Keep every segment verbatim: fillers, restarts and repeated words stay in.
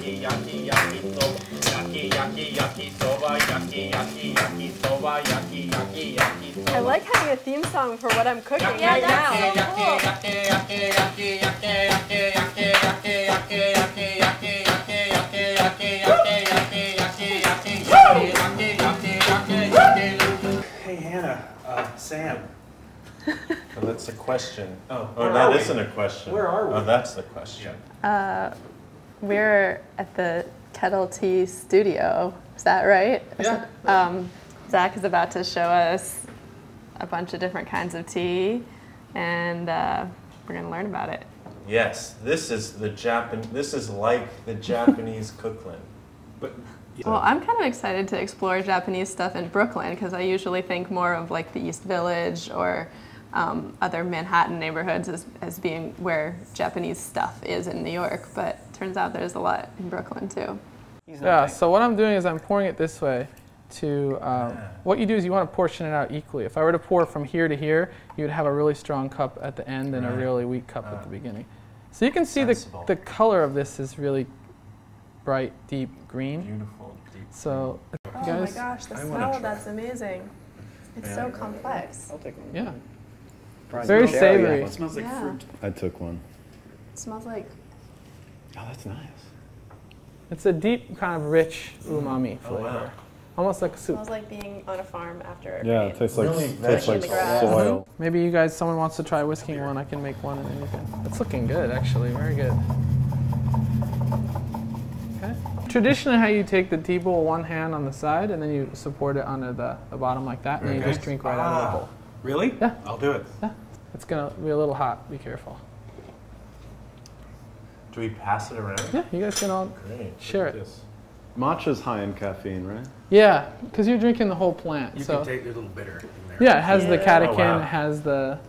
yaki yaki yakisoba yaki yaki yakisoba yaki yaki yakisoba yaki yaki yakisoba. I like having a theme song for what I'm cooking yaki, right yaki, now. Yaki, yaki, yaki, yaki, yaki, yaki, yaki, yaki, yaki, yaki, yaki, yaki, yaki, yaki, yaki, yaki, yaki, yaki, yaki, yaki, yaki, yaki, yaki. Hey Hannah, uh, Sam. Oh, that's a question. Oh, oh that we? isn't a question. Where are we? Oh, that's the question. Uh, we're at the Kettle Tea Studio. Is that right? Yeah. Um, Zach is about to show us a bunch of different kinds of tea, and uh, we're going to learn about it. Yes, this is the Japan. This is like the Japanese Cooklyn. But. So. Well, I'm kind of excited to explore Japanese stuff in Brooklyn because I usually think more of like the East Village or um, other Manhattan neighborhoods as, as being where Japanese stuff is in New York, but it turns out there's a lot in Brooklyn too. Yeah, so what I'm doing is I'm pouring it this way to, um, what you do is you want to portion it out equally. If I were to pour from here to here, you would have a really strong cup at the end and a really weak cup at the beginning. So you can see the, the color of this is really bright, deep green. Beautiful, deep. So, oh guys, my gosh, the I smell of that's amazing. It's yeah. so complex. I'll take one. Yeah. Probably very savory. It smells like yeah. fruit. I took one. It smells like. Oh, that's nice. It's a deep, kind of rich umami mm. flavor. Oh, wow. Almost like a soup. It smells like being on a farm after. Yeah, it tastes like, really tastes like soil. Mm-hmm. Maybe you guys, someone wants to try whisking one. I can make one and then you can. It's looking good, actually. Very good. Traditionally, how you take the tea bowl, one hand on the side, and then you support it under the, the bottom like that, and okay. you just drink right ah, out of the bowl. Really? Yeah. I'll do it. Yeah. It's going to be a little hot. Be careful. Do we pass it around? Yeah, you guys can all Great. share it. This. Matcha's high in caffeine, right? Yeah, because you're drinking the whole plant. You so. can take a little bitter in there. Yeah, it has yeah. the catechin, oh, wow. it has the...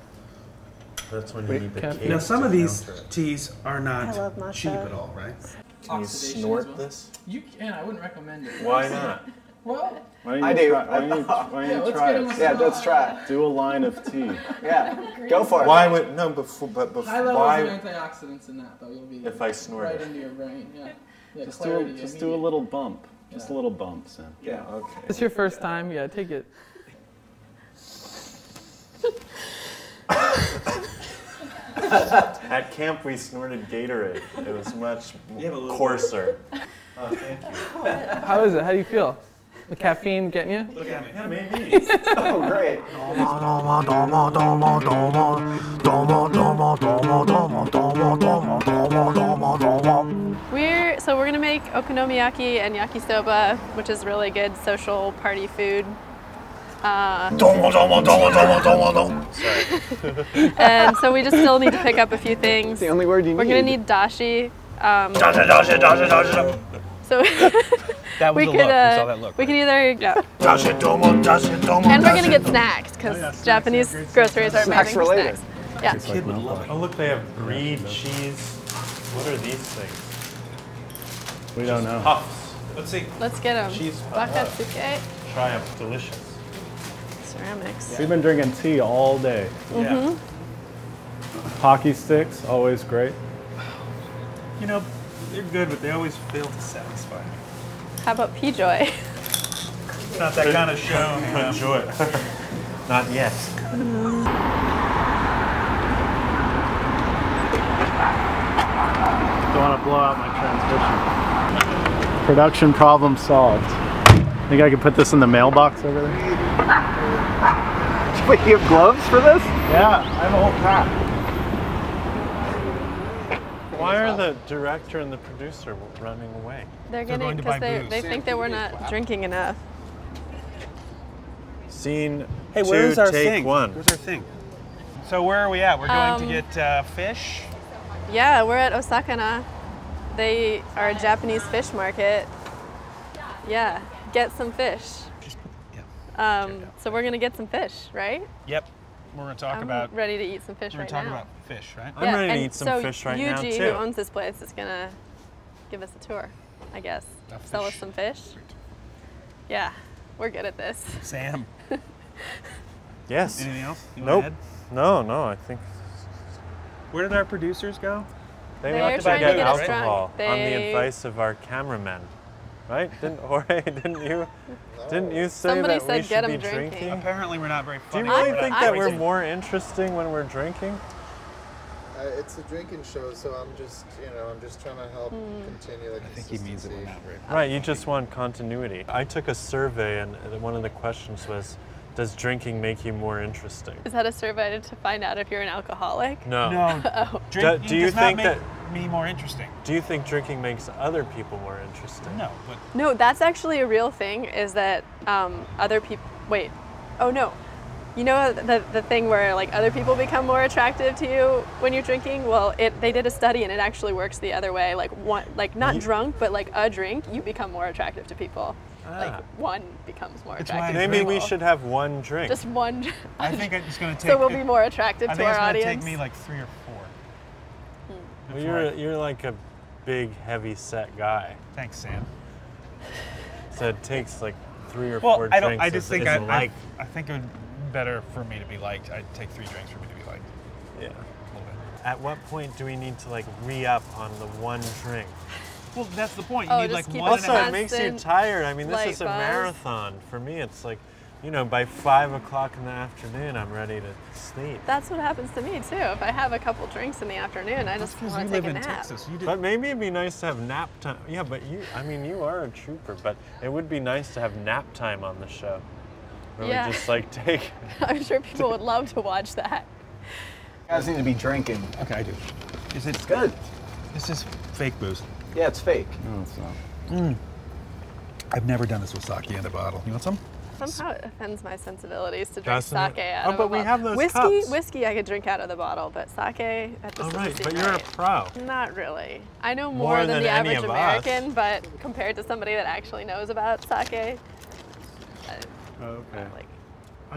That's when you need the caffeine. Now, some of these teas are not cheap at all, right? Can you snort this? You can. I wouldn't recommend it. Why not? What? Why don't you I do. Try, why don't you, why don't yeah, you try it? Yeah, let's try it. Do a line of tea. yeah, go for it. Why would no? Before, but before. High levels of antioxidants in that, though. You'll be if I snort right it. into your brain. Yeah. yeah just do. A, just do a little bump. Yeah. Just a little bump, Sam. Yeah. yeah. Okay. It's your first yeah. time. Yeah, take it. At camp, we snorted Gatorade. It was much coarser. Oh, thank you. How is it? How do you feel? The caffeine getting you? Look at me. Yeah, maybe. Oh, great. We're, so we're going to make okonomiyaki and yakisoba, which is really good social party food. Uh, and so we just still need to pick up a few things. That's the only word you We're need. We're gonna need dashi. Um, dasha, dasha, dasha, dasha. So that was we, could, uh, we saw that look. We right? can either yeah. dasha, domo, dasha, domo, and we're gonna get snacks because oh, yeah, Japanese yeah, groceries are amazing for snacks. Yeah. Kid would love it. Oh look, they have brie, cheese. What are these things? We don't know. Puffs. Let's see. Let's get them. Cheese puffs. Bakatsuke. Try them. Delicious. Ceramics. We've been drinking tea all day. Mm-hmm. Yeah. Hockey sticks, always great. You know, they're good, but they always fail to satisfy. How about P-Joy? It's not that kind of show. P-Joy. Not yet. Don't want to blow out my transmission. Production problem solved. I think I can put this in the mailbox over there. Wait, you have gloves for this? Yeah, I have a whole pack. Why are the director and the producer running away? They're, They're getting, because they, they think that we're not wow. drinking enough. Scene hey, where's our take thing? one. Where's our thing? So where are we at? We're going um, to get uh, fish? Yeah, we're at Osakana. They are a Japanese fish market. Yeah, get some fish. Um, so we're gonna get some fish, right? Yep. We're gonna talk I'm about. Ready to eat some fish we're right now. We're gonna talk about fish, right? I'm yeah, ready to eat some so fish right Yuji, now too. Yuji, who owns this place, is gonna give us a tour, I guess. Sell us some fish. Yeah, we're good at this. Sam. Yes. Anything else? You nope. No, no. I think. Where did our producers go? They They're talked about getting alcohol they... on the advice of our cameraman, right? Didn't Jorge? Didn't you? No. Didn't you say Somebody that we should be drinking? drinking? Apparently, we're not very funny. Do you really I'm, think I'm, that I'm, we're more interesting when we're drinking? Uh, it's a drinking show, so I'm just, you know, I'm just trying to help mm. continue the consistency. I think he means it. We're not very funny. Right, you just want continuity. I took a survey, and one of the questions was, does drinking make you more interesting? Is that a survey to find out if you're an alcoholic? No. No. Oh. Drinking do, do you does think not make that, me more interesting. Do you think drinking makes other people more interesting? No. But. No, that's actually a real thing, is that um, other people... Wait. Oh, no. You know the, the thing where like other people become more attractive to you when you're drinking? Well, it, they did a study, and it actually works the other way. Like, one, like not you, drunk, but like a drink, you become more attractive to people. Ah. Like one becomes more attractive. Maybe people. we should have one drink. Just one. Drink. I think it's going to take. So we'll be more attractive I to our audience. I think it's going to take me like three or four. Hmm. Well, you're I... you're like a big, heavy set guy. Thanks, Sam. So it takes like three or well, four I don't, drinks. I just is, think I, like. I, I think it would be better for me to be liked. I'd take three drinks for me to be liked. Yeah. A little bit. At what point do we need to like re-up on the one drink? Well, that's the point. You oh, need like one. Also, it makes you tired. I mean, this is a buzz. marathon. For me, it's like, you know, by five o'clock in the afternoon, I'm ready to sleep. That's what happens to me too. If I have a couple drinks in the afternoon, I just want to take a nap. Texas, but maybe it'd be nice to have nap time. Yeah, but you, I mean, you are a trooper, but it would be nice to have nap time on the show. Where yeah. we just like take. I'm sure people would love to watch that. You guys need to be drinking. Okay, I do. Is it good? This is fake booze. Yeah, it's fake. No, it's not. Mm. I've never done this with sake in a bottle. You want some? Somehow it offends my sensibilities to drink Doesn't sake it? out oh, of but a we bottle. Have those whiskey, cups. Whiskey I could drink out of the bottle, but sake, that just oh, right, but you're right. a pro. Not really. I know more, more than, than the average American, us. but compared to somebody that actually knows about sake, oh, okay. like,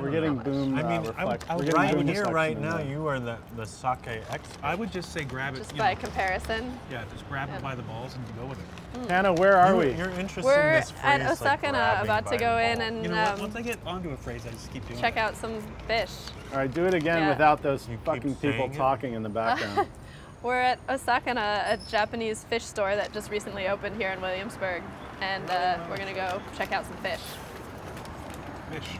We're getting boom. I mean, uh, I, I, I, right here, right now, you are the, the sake expert. I would just say grab it. Just by know. comparison. Yeah, just grab yeah. it by the balls and go with it. Mm. Hannah, where are you, we? You're interested We're in this phrase. We're at Osakana, like about to go in and you know what? Um, once I get onto a phrase, I just keep doing. Check it. out some fish. All right, do it again yeah. without those you fucking people it. talking in the background. We're at Osakana, a Japanese fish store that just recently opened here in Williamsburg, and uh, we're gonna go check out some fish. Fish.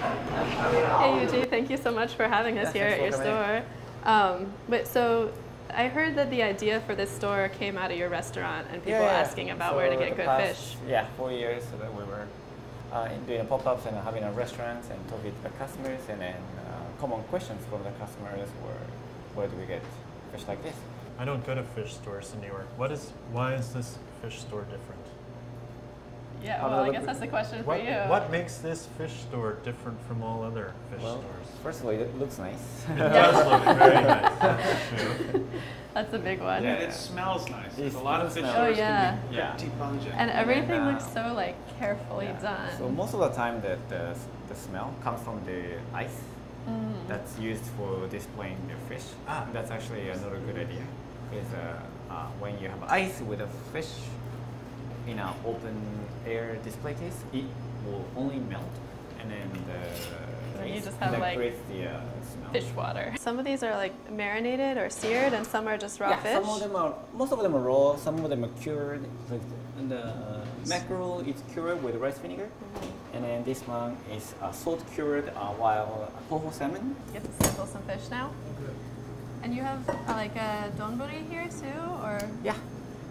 Hey Yuji, thank you so much for having us yeah, here at your store. Um, but so I heard that the idea for this store came out of your restaurant and people yeah, yeah. asking about so where to get good past, fish. Yeah, four years so that we were uh, doing pop-ups and having our restaurants and talking to the customers, and then uh, common questions from the customers were, where do we get fish like this? I don't go to fish stores in New York. What is? Why is this fish store different? Yeah, well, I guess that's the question what, for you. What makes this fish store different from all other fish well, stores? First of all, it looks nice. It does look very nice. That's true. That's a big one. Yeah, and it smells nice. It a lot of fish stores oh, yeah. can be yeah. pretty pungent. And everything and, uh, looks so like carefully yeah. done. So most of the time that the, the smell comes from the ice mm. that's used for displaying the fish. Ah. That's actually another good idea. Is uh, uh, when you have ice with a fish, in an open air display case, it will only melt, and then the so you just have like the, uh, smell. Fish water. Some of these are like marinated or seared, and some are just raw yeah, fish. Some of them are, most of them are raw. Some of them are cured. Like the, the uh, mackerel is cured with rice vinegar, mm-hmm. and then this one is uh, salt cured, uh, while coho salmon. You have to sample some fish now. Okay. And you have uh, like a donburi here too, or yeah.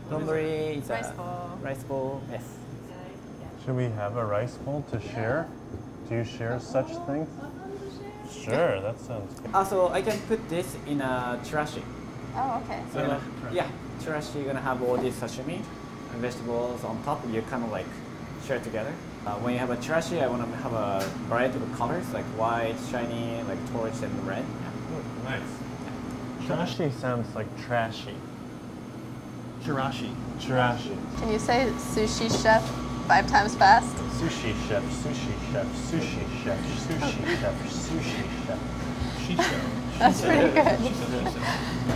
Donburi, it's rice a bowl. Rice bowl, yes. Should we have a rice bowl to share? Do you share such things? Sure, that sounds good. Also, I can put this in a chirashi. Oh, okay. So, gonna, yeah, chirashi, you're gonna have all these sashimi and vegetables on top. You kind of like share together. Uh, when you have a chirashi, I wanna have a variety of colors, like white, shiny, like torch, and red. Yeah. Nice. Chirashi sounds like trashy. Chirashi. Chirashi. Can you say sushi chef five times fast? Sushi chef, sushi chef, sushi chef, sushi chef, sushi chef. Shisho. That's pretty good.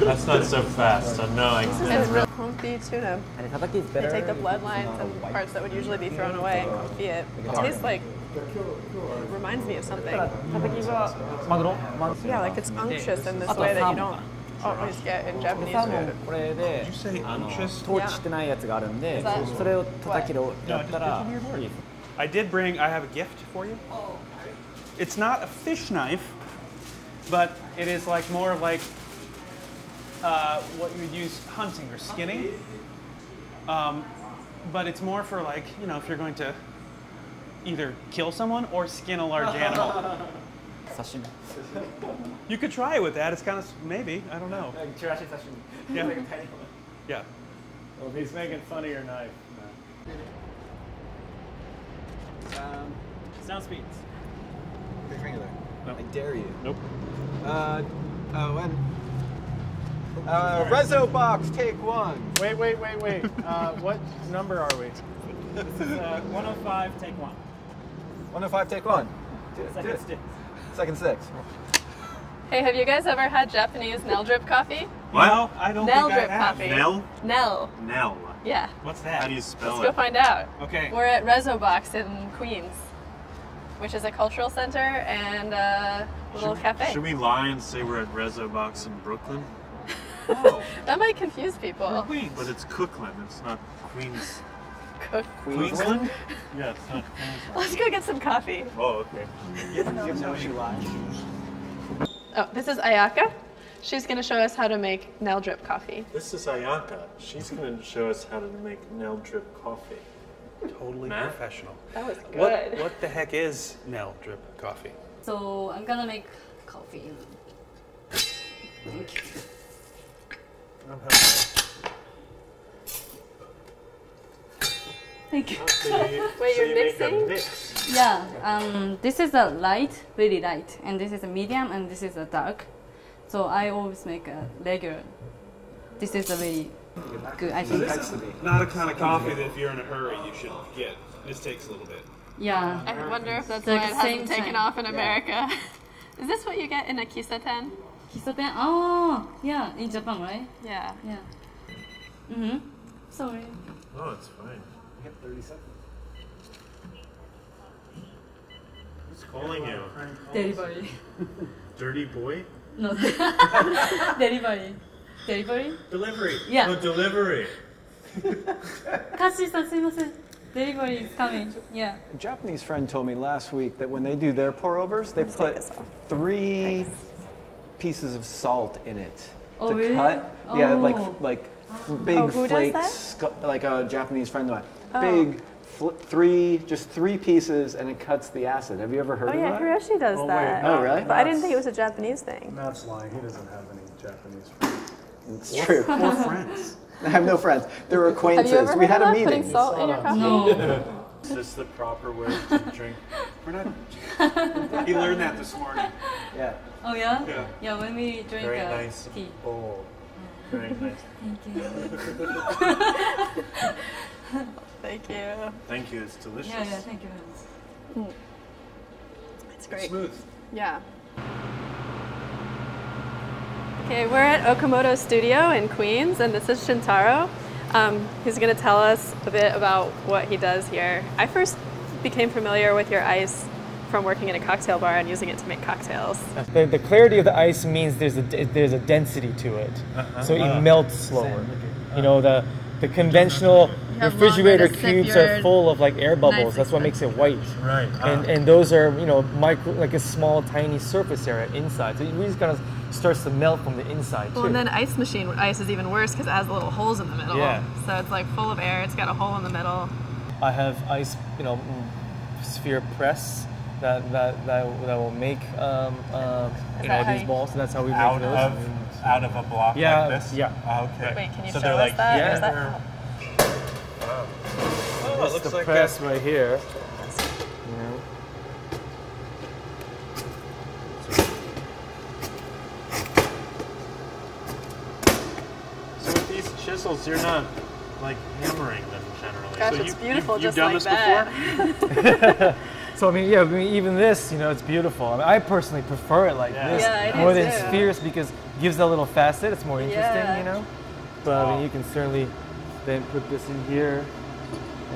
That's not so fast, so no, I can't. It's real konfi tuna. They take the bloodlines and parts that would usually be thrown away and konfi it. It tastes like, it reminds me of something. Yeah, like it's unctuous in this way that you don't always get in Japanese food. I did bring, I have a gift for you. Oh. It's not a fish knife, but it is like more of like uh, what you would use hunting or skinning. Um, but it's more for like, you know, if you're going to either kill someone or skin a large animal. Sashimi. You could try it with that. It's kind of, maybe, I don't know. Like chirashi sashimi. Yeah. Like a tiny one. Yeah. Well, if he's making funnier knife. No. Um, sound speeds. Big finger there. Nope. I dare you. Nope. Uh, oh, and. Uh, Resobox, take one. Wait, wait, wait, wait. uh, what number are we? This is uh, one oh five, take one. one oh five, take one. Do it, Second do it. Sticks. Second six. Hey, have you guys ever had Japanese Nel drip coffee? What? No, I don't Nel think drip I have. Coffee. Nel? Nel. Nel. Yeah. What's that? How do you spell Let's it? Let's go find out. Okay. We're at Resobox in Queens, which is a cultural center and a little should, cafe. Should we lie and say we're at Resobox in Brooklyn? Oh. That might confuse people. We're Queens. But it's Cooklyn, it's not Queens. Queensland? Yeah, it's not Queensland. Let's go get some coffee. Oh, okay. Oh, this is Ayaka. She's going to show us how to make Nel drip coffee. This is Ayaka. She's going to show us how to make Nel drip coffee. Totally Matt? Professional. That was good. What, what the heck is Nel drip coffee? So I'm going to make coffee. Thank you. I'm helping. Thank you. Wait, you're mixing? Mix. Yeah, um, this is a light, really light, and this is a medium, and this is a dark. So I always make a regular. This is a really good, I think. So this is not a kind of coffee that if you're in a hurry you should get. This takes a little bit. Yeah. I wonder if that's why it hasn't taken off in America. Is this what you get in a Kisaten? Kisaten? Oh, yeah, in Japan, right? Yeah. Yeah. Mm-hmm. Sorry. Oh, it's fine. thirty seconds. Who's calling you? Delivery. Dirty boy? No. Delivery. Delivery? Delivery. Yeah. Oh, delivery. Kashi-san, sumimasen. Delivery is coming. Yeah. A Japanese friend told me last week that when they do their pour-overs, they put three Thanks. pieces of salt in it oh, to really? cut. Oh. Yeah, like like big oh, flakes, like a Japanese friend of mine. Oh. Big, fl three, just three pieces, and it cuts the acid. Have you ever heard oh, of yeah, that? Oh yeah, Hiroshi does oh, that. Wait, no, oh really? But Matt's, I didn't think it was a Japanese thing. Matt's lying. He doesn't have any Japanese friends. It's true. We're friends. I have no friends. They were acquaintances. Have you ever we heard had of a that? meeting. Putting salt in your coffee? No. Is this the proper way to drink? We're not. He learned that this morning. Yeah. Oh yeah. Yeah. Yeah. When we drink Very a nice tea. Bowl. Very nice. Thank you. Thank you. Thank you. It's delicious. Yeah, yeah. Thank you. Mm. It's great. Smooth. Yeah. Okay, we're at Okamoto Studio in Queens, and this is Shintaro. Um, he's going to tell us a bit about what he does here. I first became familiar with your ice from working in a cocktail bar and using it to make cocktails. The, the clarity of the ice means there's a there's a density to it, uh-huh. so it uh, melts slower. Uh, you know the. The conventional refrigerator cubes are full of like air bubbles. That's what makes it white. Right. Ah. And and those are you know micro like a small tiny surface area inside. So it really kind of starts to melt from the inside. Well, too. and then ice machine ice is even worse because it has little holes in the middle. Yeah. So it's like full of air. It's got a hole in the middle. I have ice you know sphere press that that that, that will make um, um, you know these balls. So that's how we make those. Out of a block yeah, like this? Yeah. Oh, okay. Wait, can you so show us like, that? Yeah. That? Wow. Oh, oh, it looks the like press a... right here. Yeah. So with these chisels, you're not like hammering them generally. Gosh, so it's you, beautiful you, you've just done like this that. Before? So I mean, yeah, I mean, even this, you know, it's beautiful. I mean, I personally prefer it like yeah. this yeah, more than too. spheres because it gives a little facet. It's more interesting, yeah. you know. But I mean, you can certainly then put this in here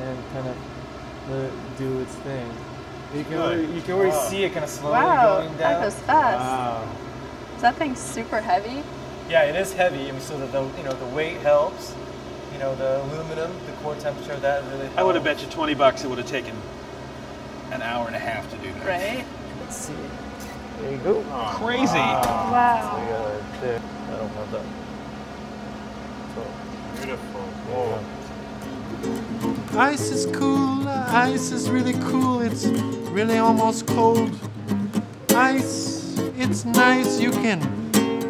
and kind of let it do its thing. You can already, you can already wow. see it kind of slowly wow, going down. Wow, that goes fast. Wow. Is that thing super heavy? Yeah, it is heavy, and so the, the you know the weight helps. You know, the aluminum, the core temperature of that really helps. I would have bet you twenty bucks it would have taken an hour and a half to do that. Right. Let's see. There you go. Oh, crazy. Wow. wow. Right there. I don't have that. So beautiful. Whoa. Ice is cool. Ice is really cool. It's really almost cold. Ice, it's nice. You can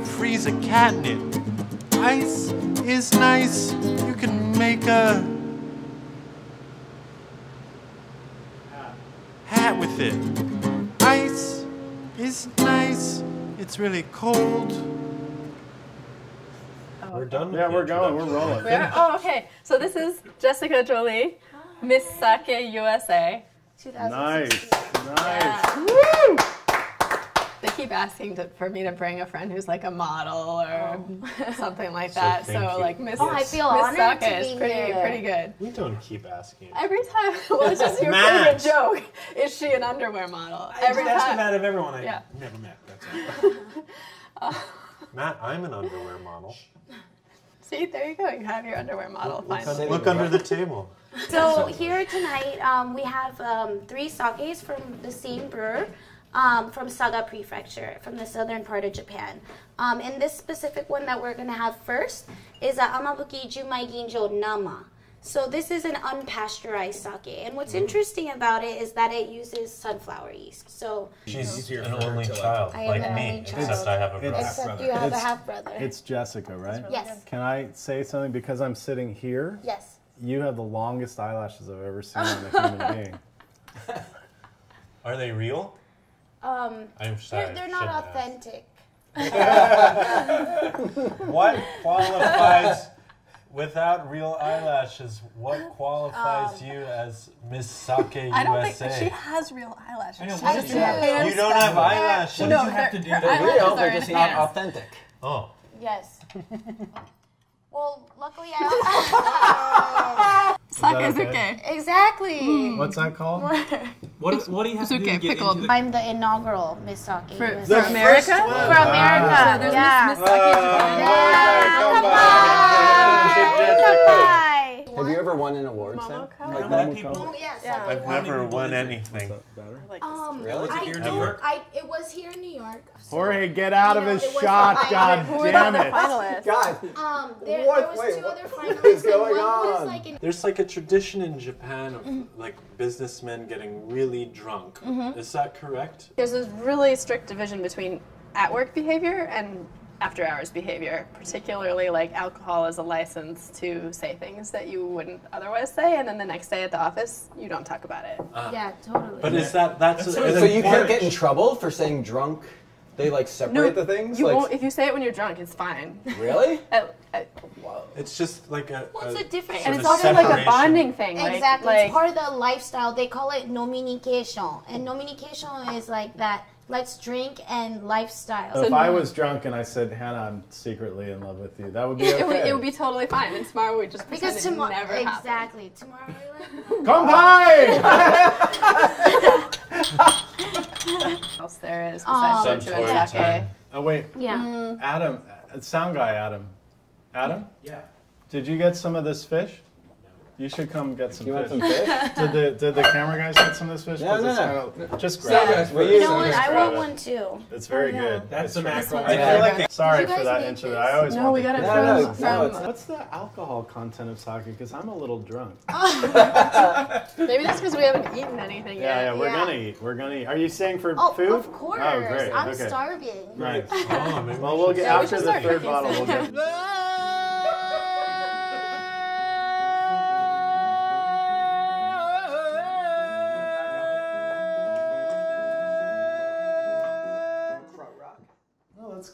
freeze a cat in it. Ice is nice. You can make a hat with it. Ice is nice. It's really cold. Oh. We're done. Yeah, we're going. We're rolling. We are? Oh, okay. So this is Jessica Jolie, Miss Sake U S A. Nice. Nice. Yeah. Woo! They keep asking to, for me to bring a friend who's like a model or oh. something like that. So, so like Miss oh, I feel Miss honored Saka to be is pretty here. pretty good. We don't keep asking. Every time, well, it's just your favorite joke. Is she an underwear model? I Every just time. Asked that of everyone I yeah. never met. That's all. uh, Matt, I'm an underwear model. See, there you go. You have your underwear model. Look, look, under, look under the table. So here tonight, um, we have um, three sakes from the same brewer. Um, from Saga Prefecture, from the southern part of Japan. Um, and this specific one that we're going to have first is a Amabuki Jumai Ginjo Nama. So this is an unpasteurized sake. And what's interesting about it is that it uses sunflower yeast. So she's you know, an only child, I like me, child. except I have a brother. Except you have it's, a half-brother. It's Jessica, right? It's yes. Can I say something? Because I'm sitting here, yes. you have the longest eyelashes I've ever seen in a human being. Are they real? Um, I'm sorry, they're, they're not authentic. What qualifies, without real eyelashes, what qualifies um, you as Miss Sake U S A? I don't think she has real eyelashes. I know, what I do. You, you don't have her, eyelashes. What no, do you have to do? They're real, they're just not hands. authentic. Oh. Yes. Well, luckily I don't. Sake is okay. Exactly. Mm. What's that called? What, is, what do you have to do okay, to get into the... I'm the inaugural Miss Sake. For, Miss for America? For America. Ah. So there's yeah. Miss Sake Japan. Yeah. Come by. Have you ever won an award, Sam? Like how many people? Oh, yes. Yeah. I've won. never won anything. Like um, really? I did, I, it was here in New York. So Jorge, get out of his shot, god damn it. God. Um, there, what? there was Wait, two other finalists. What is going on? Like There's like a tradition in Japan of mm-hmm. like businessmen getting really drunk. Mm-hmm. Is that correct? There's a really strict division between at-work behavior and after-hours behavior, particularly like alcohol is a license to say things that you wouldn't otherwise say, and then the next day at the office, you don't talk about it. Uh, yeah, totally. But is that, that's... that's a, so you can't get in trouble for saying drunk? They like separate no, the things? You like, won't, if you say it when you're drunk, it's fine. Really? I, I, Whoa. It's just like a... Well, it's a, a different... And it's also separation. like a bonding thing. Exactly. Like, it's like, part of the lifestyle. They call it nominication. And nominication is like that let's drink and lifestyle. So if I was drunk and I said, Hannah, I'm secretly in love with you, that would be okay. It would, it would be totally fine. And tomorrow we'd just pretend because it never exactly. happened. Exactly. Tomorrow we're like... Kanpai! Else there is besides Jojo Sake. Oh wait, yeah. Mm. Adam, sound guy Adam, Adam. Yeah. Did you get some of this fish? You should come get some you fish. Want some fish? Did the did the camera guys get some of this fish? No, no, no. Kind of, just grab yeah. it. You, you know what? I want one too. It's very oh, yeah. good. That's the mackerel. I feel like that. Sorry for that intro. I always no, want we got it from. No, no, from. No, what's the alcohol content of sake? Because I'm a little drunk. Maybe that's because we haven't eaten anything yeah, yet. Yeah, yeah, we're yeah. gonna eat. We're gonna eat. Are you staying for oh, food? Of course. Oh, great. I'm okay. starving. Right. Oh, maybe well, we'll get after the third bottle. We'll get.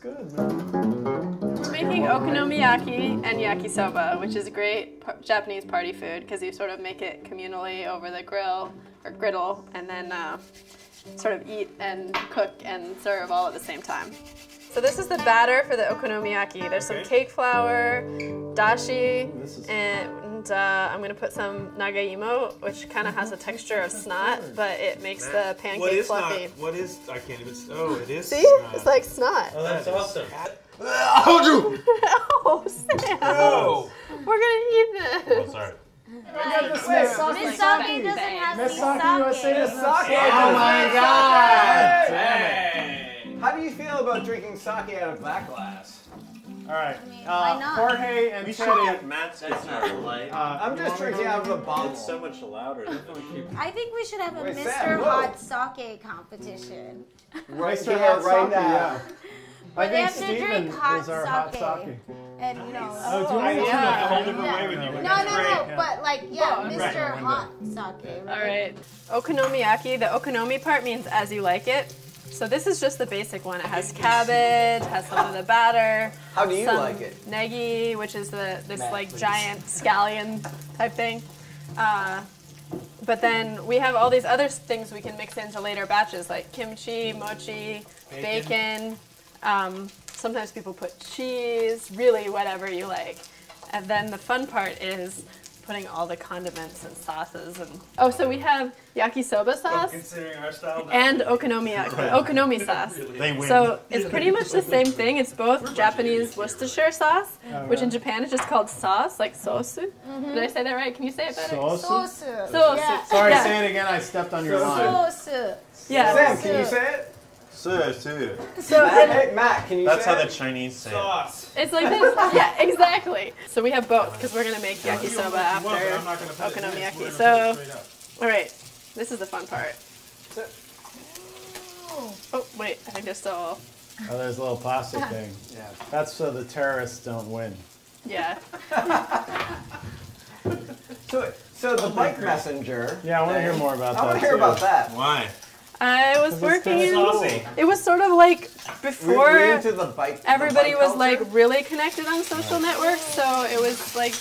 Good, man. We're making okonomiyaki and yakisoba, which is a great par Japanese party food because you sort of make it communally over the grill or griddle and then uh, sort of eat and cook and serve all at the same time. So this is the batter for the okonomiyaki. There's some cake flour, dashi, and uh, I'm going to put some nagaimo, which kind of has a texture of snot, but it makes the pancake what is fluffy. Not, what is, I can't even, oh, it is See? Snot. It's like snot. Oh, that's awesome. I hold you! Oh, Sam! No. We're gonna eat this! Oh, sorry. Miss Sake doesn't have Miss Sake U S A doesn't have sake! Oh my god! Damn it! How do you feel about drinking sake out of black glass? Alright, uh, Jorge and we Teddy. Have Matt's light. Uh, I'm just drinking out of a bottle. It's so much louder. I think we should have a Wait, Mister Sam, Hot Sake competition. Right, Mister Hot right Sake, yeah. I think Steven is our sake. hot sake. And nice. you know, oh, oh, I yeah. a whole different yeah. way with you. No, no, no, yeah. but like, yeah, Mister Right. Hot Sake. Right? All right, okonomiyaki. The okonomi part means as you like it. So this is just the basic one. It has cabbage, has some of the batter. How do you some like it? Negi, which is the this Matt, like please. giant scallion type thing. Uh, but then we have all these other things we can mix into later batches, like kimchi, mochi, bacon. bacon. Um, sometimes people put cheese, really whatever you like. And then the fun part is putting all the condiments and sauces and oh, so we have yakisoba sauce, considering our style, and okonomiyaki, okonomi sauce. They win. So it's pretty much the same thing. It's both Japanese Worcestershire sauce, which in Japan is just called sauce, like sosu. Mm-hmm. Did I say that right? Can you say it better? Sosu. Sosu. sosu. Yeah. Sorry, yeah. say it again. I stepped on your line. Sosu. Yeah. Sam, can you say it? Sir, sir. So, hey, Matt, can you That's say how it? the Chinese say sauce. It. It's like this. Yeah, exactly. So we have both, because we're going to make yakisoba after okonomiyaki. So, all right, this is the fun part. Oh, wait, I think there's still... Oh, there's a little plastic thing. Yeah. That's so the terrorists don't win. Yeah. so, so the bike messenger... Yeah, I want to hear more about I that, I want to hear too. about that. Why? I was working in, it was sort of like before we're, we're the bike, everybody the was culture. like really connected on social yeah. networks, so it was like,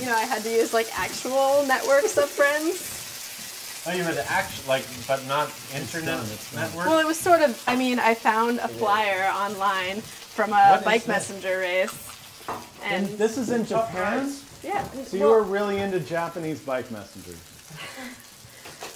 you know, I had to use like actual networks of friends. Oh, you had actual, like, but not internet networks? Well, it was sort of, I mean, I found a flyer online from a what bike messenger race. And, and this is in Japan? Yeah. So you well, were really into Japanese bike messengers.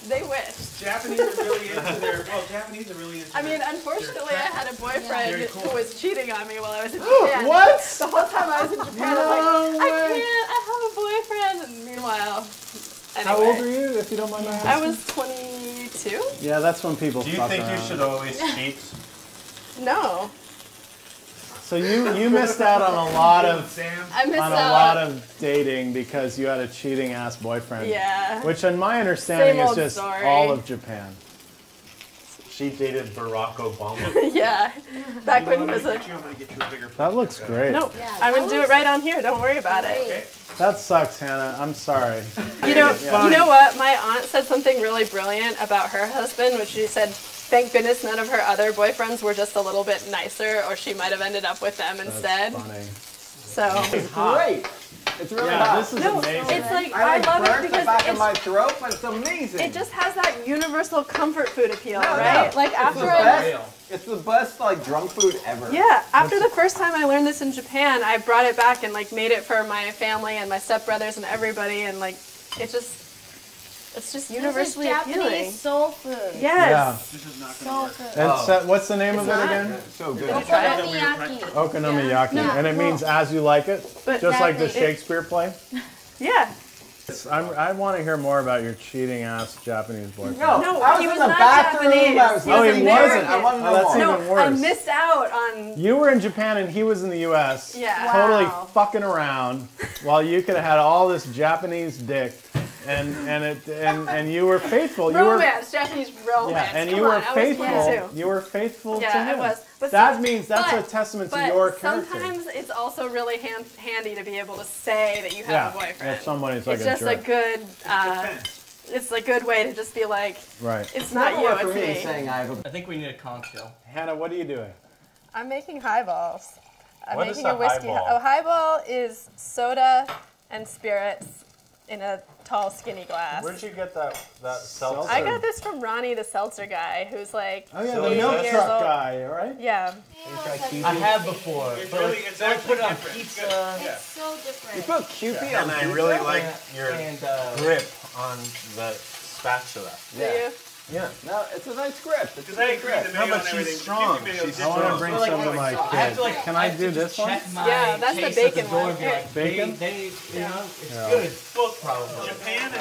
They wish. Japanese are really into their. Well, Japanese are really into. I mean, unfortunately, I had a boyfriend yeah, cool. who was cheating on me while I was in Japan. What? The whole time I was in Japan, no I was like, way. I can't. I have a boyfriend. And meanwhile, anyway, how old were you, if you don't mind my asking? I was twenty-two. Yeah, that's when people. Do you think around. you should always cheat? No. So you you missed out on a lot of I missed on a out. lot of dating because you had a cheating ass boyfriend. Yeah. Which, in my understanding, is just story. all of Japan. She dated Barack Obama. yeah. Back you know when he was a. You, I'm gonna get you a bigger plate. That looks great. No, yeah, I would do it right on here. Don't worry about great. it. That sucks, Hannah. I'm sorry. you know. Yeah. You know what? My aunt said something really brilliant about her husband, which she said. Thank goodness none of her other boyfriends were just a little bit nicer, or she might have ended up with them instead. That's funny. So it's great. It's really yeah, hot. This is no, amazing. It's like I, I love it because the back it's, of my throat, but it's amazing. It just has that universal comfort food appeal, no, right? No. Like it's after the best, it's the best like drunk food ever. Yeah. After That's the first time I learned this in Japan, I brought it back and like made it for my family and my stepbrothers and everybody, and like it just. It's just universally this is Japanese appealing. soul food. Yes. Yeah. This is not going to work. Food. And oh. so, what's the name it's of it again? Good. So good. Okonomiyaki. Okonomiyaki. Yeah. And it means as you like it, but just exactly. like the Shakespeare play. yeah. I'm, I want to hear more about your cheating ass Japanese boyfriend. No, no I was he was in the not bathroom. I was oh, he wasn't. I want to know oh, that's no, even worse. I missed out on. You were in Japan and he was in the U S. Yeah. Wow. Totally fucking around while you could have had all this Japanese dick. And and it and, and you were faithful. Romance, you were, Japanese romance. Yeah, and Come you were on, faithful. I was, yeah. You were faithful yeah, to him. I was. But that so, means that's but, a testament to your character. Sometimes it's also really hand, handy to be able to say that you have yeah, a boyfriend. If somebody's like it's a just jerk. a good. Uh, it's a good way to just be like. Right. It's not you. It's me. Saying I, have a I think we need a cocktail. Hannah, what are you doing? I'm making highballs. I'm what making is a, a whiskey. Highball? Oh, highball is soda and spirits in a tall, skinny glass. Where'd you get that, that seltzer? I got this from Ronnie, the seltzer guy, who's like oh yeah, the milk truck old. guy, right? Yeah. yeah. I have before. It's really, it's I put it on pizza. It's yeah. so different. You put Q P yeah. on and I really like yeah. your and, uh, grip on the spatula. Yeah. Do you? Yeah, no, it's a nice crisp. It's a nice crisp. No, but she's strong. She's strong. I want to bring so, some like, to my so, kids. To, like, Can I, I do this one? Yeah, that's the bacon the one. Yeah. Bacon? They, they, you know, it's yeah. good. It's both probably. Japan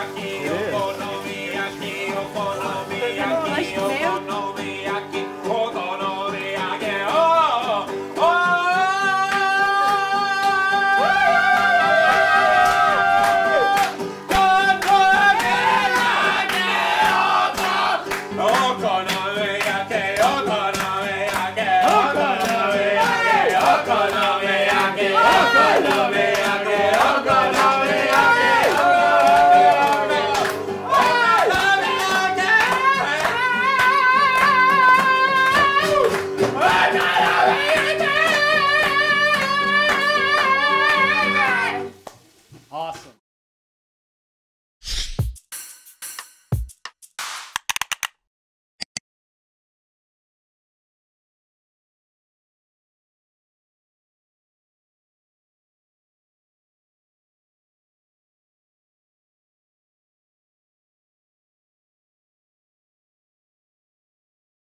and... It is.